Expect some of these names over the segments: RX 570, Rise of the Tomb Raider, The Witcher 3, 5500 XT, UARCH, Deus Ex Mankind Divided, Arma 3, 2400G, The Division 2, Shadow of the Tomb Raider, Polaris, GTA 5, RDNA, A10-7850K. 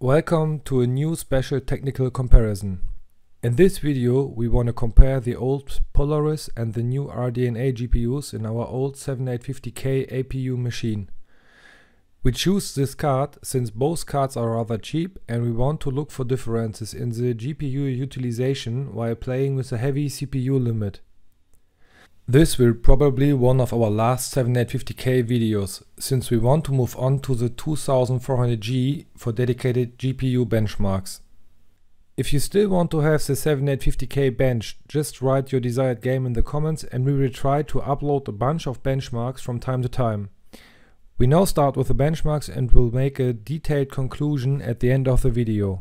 Welcome to a new special technical comparison. In this video we want to compare the old Polaris and the new RDNA GPUs in our old 7850K APU machine. We choose this card since both cards are rather cheap and we want to look for differences in the GPU utilization while playing with a heavy CPU limit. This will probably one of our last 7850K videos, since we want to move on to the 2400G for dedicated GPU benchmarks. If you still want to have the 7850K bench, just write your desired game in the comments and we will try to upload a bunch of benchmarks from time to time. We now start with the benchmarks and will make a detailed conclusion at the end of the video.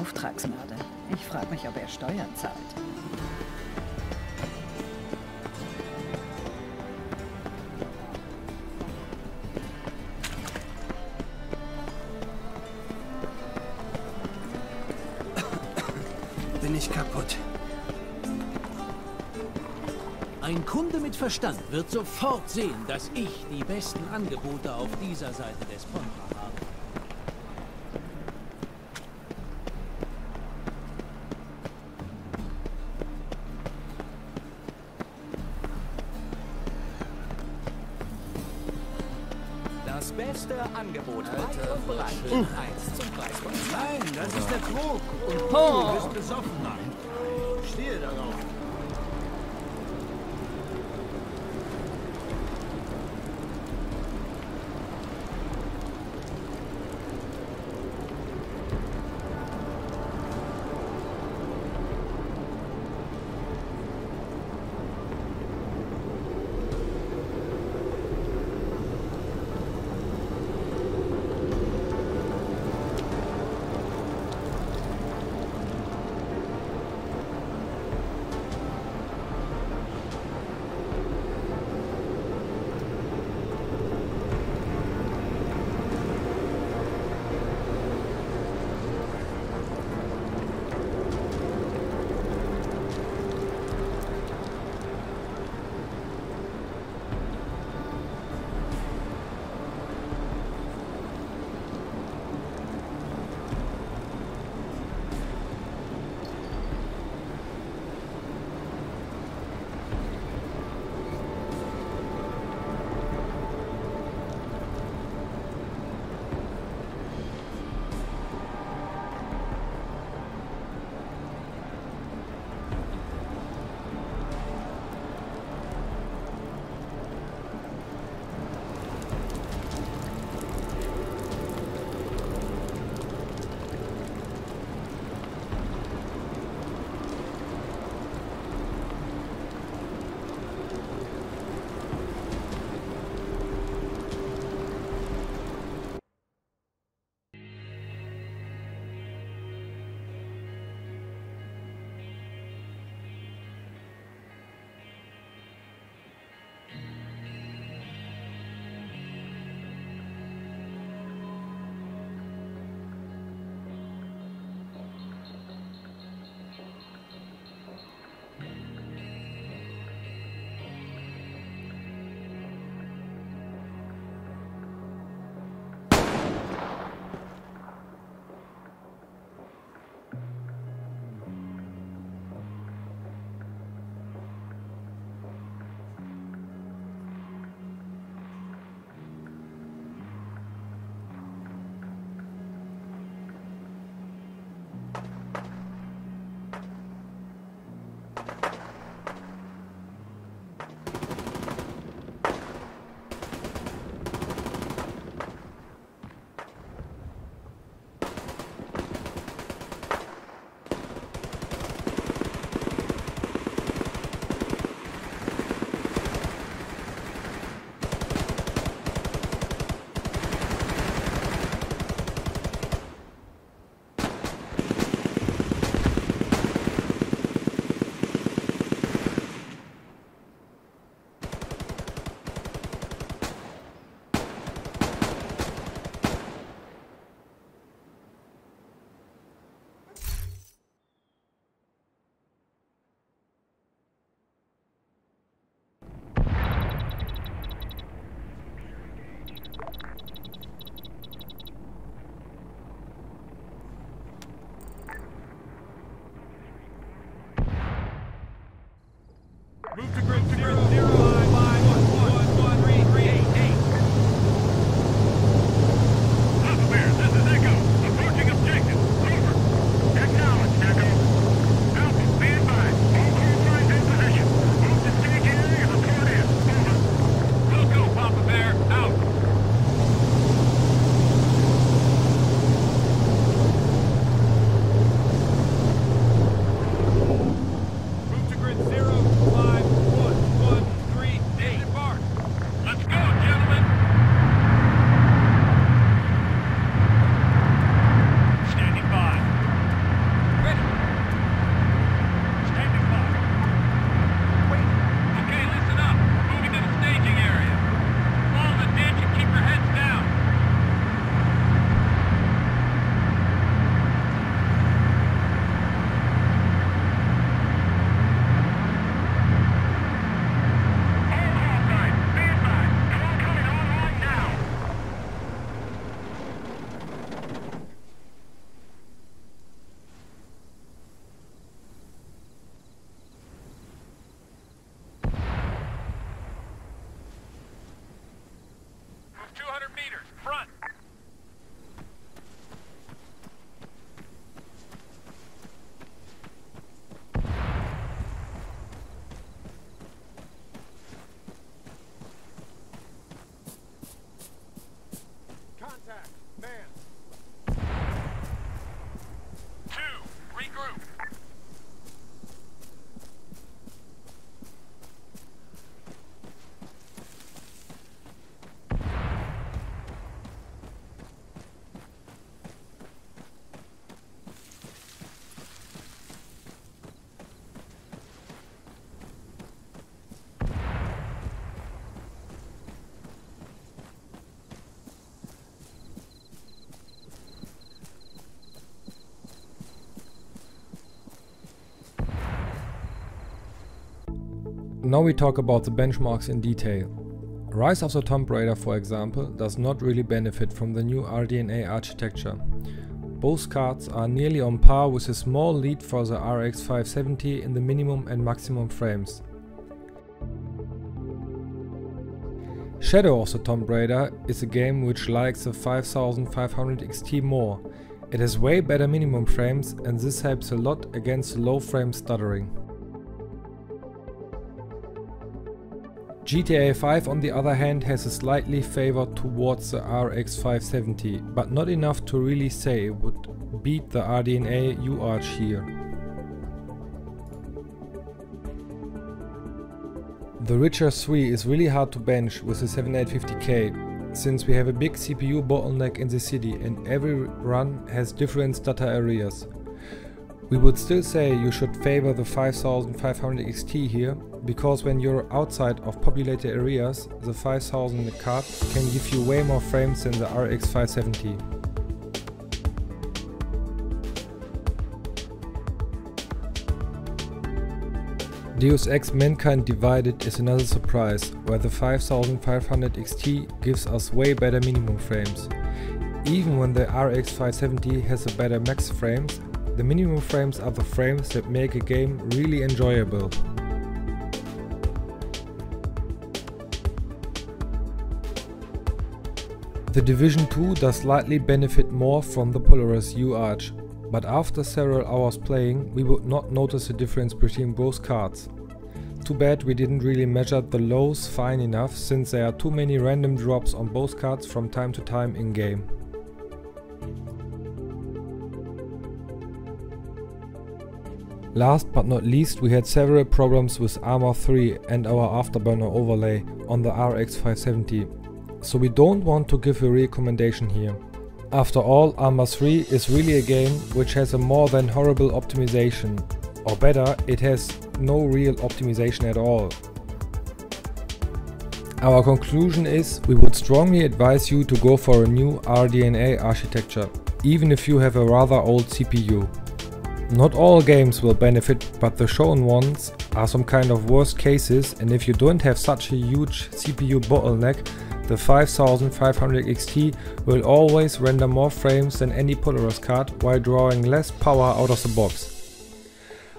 Auftragsmörder. Ich frage mich, ob er Steuern zahlt. Bin ich kaputt. Ein Kunde mit Verstand wird sofort sehen, dass ich die besten Angebote auf dieser Seite des Pontra habe. Das beste Angebot weit und breit. Eins zum Preis von zwei. Nein, das ist der Krog. Und du bist besoffen. Nein, ich stehe darauf. meters, front. Now we talk about the benchmarks in detail. Rise of the Tomb Raider, for example, does not really benefit from the new RDNA architecture. Both cards are nearly on par with a small lead for the RX 570 in the minimum and maximum frames. Shadow of the Tomb Raider is a game which likes the 5500 XT more. It has way better minimum frames, and this helps a lot against low frame stuttering. GTA 5 on the other hand has a slightly favor towards the RX 570, but not enough to really say it would beat the RDNA UARCH here. The Witcher 3 is really hard to bench with the 7850K, since we have a big CPU bottleneck in the city and every run has different stutter areas. We would still say you should favor the 5500 XT here, because when you're outside of populated areas, the 5000 card can give you way more frames than the RX 570. Deus Ex Mankind Divided is another surprise, where the 5500 XT gives us way better minimum frames. Even when the RX 570 has a better max frames, the minimum frames are the frames that make a game really enjoyable. The Division 2 does slightly benefit more from the Polaris UARCH, but after several hours playing we would not notice the difference between both cards. Too bad we didn't really measure the lows fine enough, since there are too many random drops on both cards from time to time in game. Last but not least, we had several problems with Arma 3 and our afterburner overlay on the RX 570, so we don't want to give a recommendation here. After all, Arma 3 is really a game which has a more than horrible optimization, or better, it has no real optimization at all. Our conclusion is, we would strongly advise you to go for a new RDNA architecture, even if you have a rather old CPU. Not all games will benefit, but the shown ones are some kind of worst cases, and if you don't have such a huge CPU bottleneck, the 5500 XT will always render more frames than any Polaris card while drawing less power out of the box.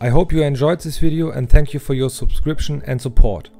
I hope you enjoyed this video and thank you for your subscription and support.